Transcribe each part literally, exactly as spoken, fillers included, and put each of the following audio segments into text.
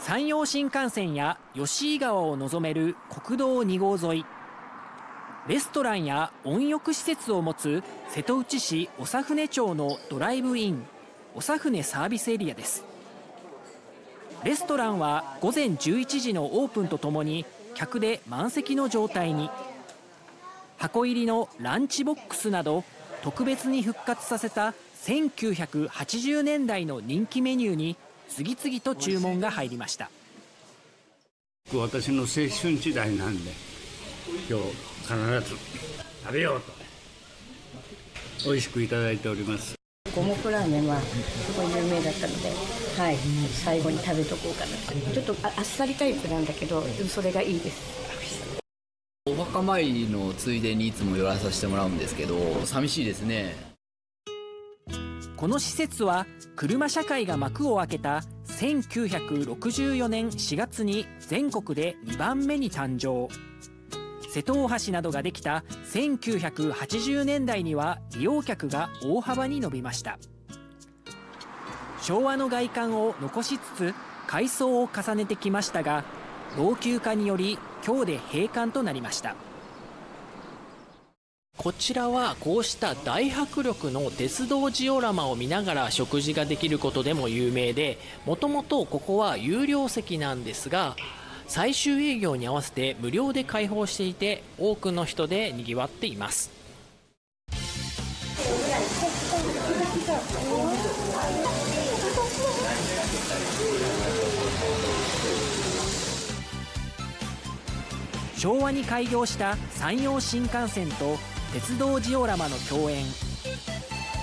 山陽新幹線や吉井川を望める国道にごう沿い、レストランや温浴施設を持つ瀬戸内市長船町のドライブイン長船サービスエリアです。レストランは午前じゅういちじのオープンとともに客で満席の状態に。箱入りのランチボックスなど特別に復活させたせんきゅうひゃくはちじゅうねんだいの人気メニューに次々と注文が入りました。私の青春時代なんで今日必ず食べようと美味しくいただいております。五目ラーメンはすごい有名だったので、はい、最後に食べとこうかな。ちょっと あ, あっさりタイプなんだけど、それがいいです。お墓参りのついでにいつも寄らさせてもらうんですけど、寂しいですね。この施設は車社会が幕を開けたせんきゅうひゃくろくじゅうよねんしがつに全国でにばんめに誕生。瀬戸大橋などができたせんきゅうひゃくはちじゅうねんだいには利用客が大幅に伸びました。昭和の外観を残しつつ改装を重ねてきましたが、老朽化により今日で閉館となりました。こちらはこうした大迫力の鉄道ジオラマを見ながら食事ができることでも有名で、もともとここは有料席なんですが、最終営業に合わせて無料で開放していて、多くの人でにぎわっています。昭和に開業した山陽新幹線と鉄道ジオラマの共演、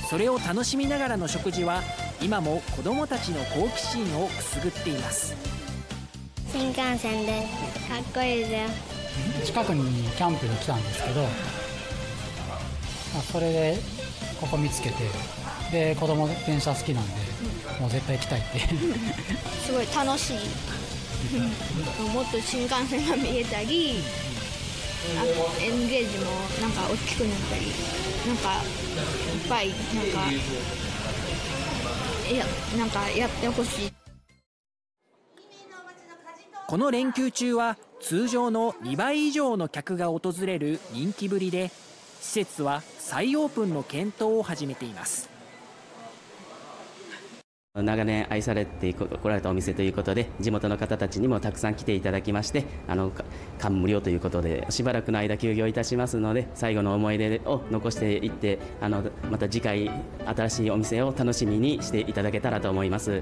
それを楽しみながらの食事は今も子どもたちの好奇心をくすぐっています。新幹線でかっこいいですよ。近くにキャンプに来たんですけど、それでここ見つけて、で子ども電車好きなんで、もう絶対来たいってすごい楽しいもっと新幹線が見えたり、あとNゲージもなんか大きくなったり、なんかいっぱいなんかいやなんかやってほしい。この連休中は通常のにばい以上の客が訪れる人気ぶりで、施設は再オープンの検討を始めています。長年愛されてこられたお店ということで、地元の方たちにもたくさん来ていただきまして、あの感無量ということで、しばらくの間休業いたしますので、最後の思い出を残していって、あのまた次回新しいお店を楽しみにしていただけたらと思います。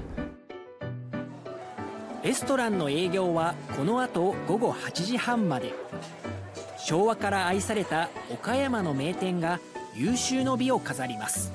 レストランの営業はこの後ごごはちじはんまで。昭和から愛された岡山の名店が有終の美を飾ります